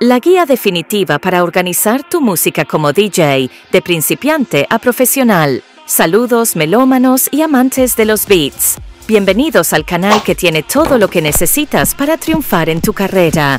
La guía definitiva para organizar tu música como DJ, de principiante a profesional. Saludos melómanos y amantes de los beats. Bienvenidos al canal que tiene todo lo que necesitas para triunfar en tu carrera.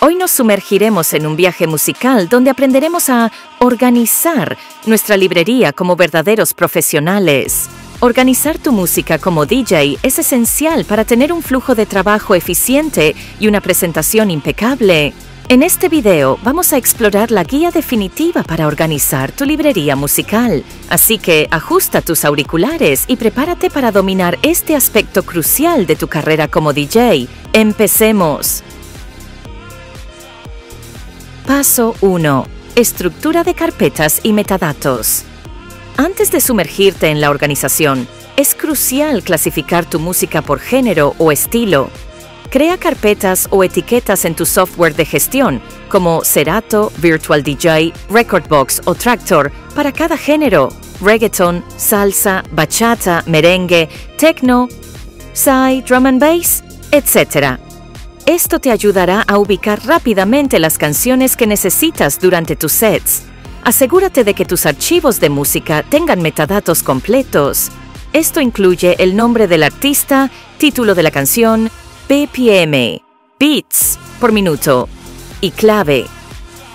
Hoy nos sumergiremos en un viaje musical donde aprenderemos a organizar nuestra librería como verdaderos profesionales. Organizar tu música como DJ es esencial para tener un flujo de trabajo eficiente y una presentación impecable. En este video vamos a explorar la guía definitiva para organizar tu librería musical. Así que ajusta tus auriculares y prepárate para dominar este aspecto crucial de tu carrera como DJ. ¡Empecemos! Paso 1. Estructura de carpetas y metadatos. Antes de sumergirte en la organización, es crucial clasificar tu música por género o estilo. Crea carpetas o etiquetas en tu software de gestión, como Serato, Virtual DJ, Rekordbox o Traktor, para cada género: reggaeton, salsa, bachata, merengue, techno, psy, drum and bass, etc. Esto te ayudará a ubicar rápidamente las canciones que necesitas durante tus sets. Asegúrate de que tus archivos de música tengan metadatos completos. Esto incluye el nombre del artista, título de la canción, BPM, beats por minuto y clave.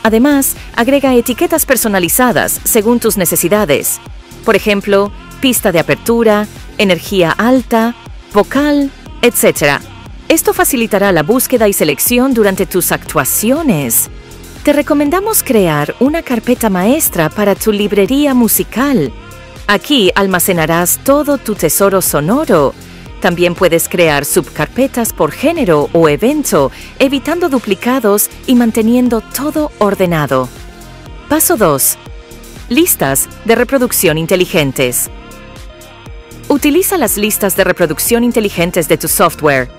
Además, agrega etiquetas personalizadas según tus necesidades. Por ejemplo, pista de apertura, energía alta, vocal, etc. Esto facilitará la búsqueda y selección durante tus actuaciones. Te recomendamos crear una carpeta maestra para tu librería musical. Aquí almacenarás todo tu tesoro sonoro. También puedes crear subcarpetas por género o evento, evitando duplicados y manteniendo todo ordenado. Paso 2. Listas de reproducción inteligentes. Utiliza las listas de reproducción inteligentes de tu software.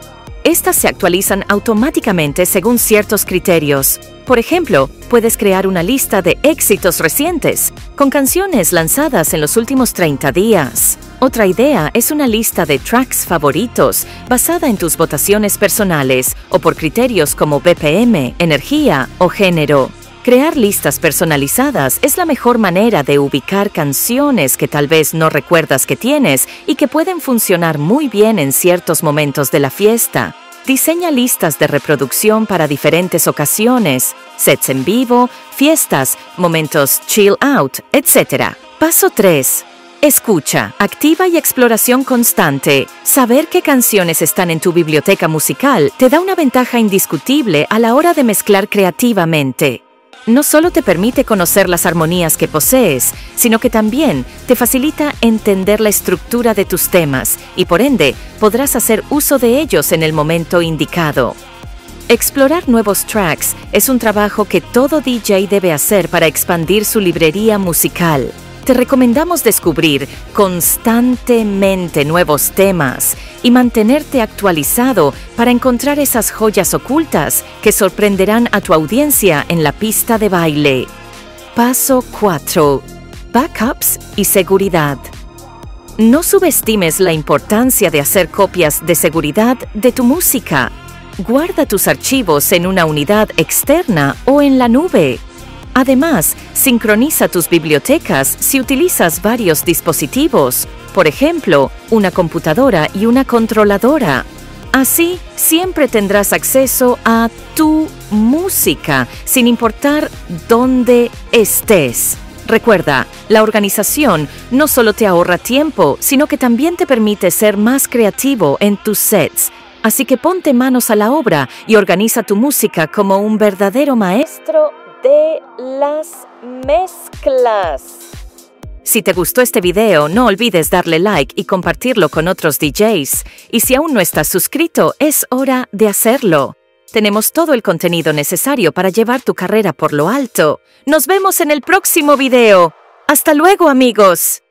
Estas se actualizan automáticamente según ciertos criterios. Por ejemplo, puedes crear una lista de éxitos recientes, con canciones lanzadas en los últimos 30 días. Otra idea es una lista de tracks favoritos, basada en tus votaciones personales o por criterios como BPM, energía o género. Crear listas personalizadas es la mejor manera de ubicar canciones que tal vez no recuerdas que tienes y que pueden funcionar muy bien en ciertos momentos de la fiesta. Diseña listas de reproducción para diferentes ocasiones, sets en vivo, fiestas, momentos chill out, etc. Paso 3. Escucha, activa y exploración constante. Saber qué canciones están en tu biblioteca musical te da una ventaja indiscutible a la hora de mezclar creativamente. No solo te permite conocer las armonías que posees, sino que también te facilita entender la estructura de tus temas y, por ende, podrás hacer uso de ellos en el momento indicado. Explorar nuevos tracks es un trabajo que todo DJ debe hacer para expandir su librería musical. Te recomendamos descubrir constantemente nuevos temas y mantenerte actualizado para encontrar esas joyas ocultas que sorprenderán a tu audiencia en la pista de baile. Paso 4. Backups y seguridad. No subestimes la importancia de hacer copias de seguridad de tu música. Guarda tus archivos en una unidad externa o en la nube. Además, sincroniza tus bibliotecas si utilizas varios dispositivos, por ejemplo, una computadora y una controladora. Así, siempre tendrás acceso a tu música, sin importar dónde estés. Recuerda, la organización no solo te ahorra tiempo, sino que también te permite ser más creativo en tus sets. Así que ponte manos a la obra y organiza tu música como un verdadero maestro de las mezclas. Si te gustó este video, no olvides darle like y compartirlo con otros DJs. Y si aún no estás suscrito, es hora de hacerlo. Tenemos todo el contenido necesario para llevar tu carrera por lo alto. Nos vemos en el próximo video. ¡Hasta luego, amigos!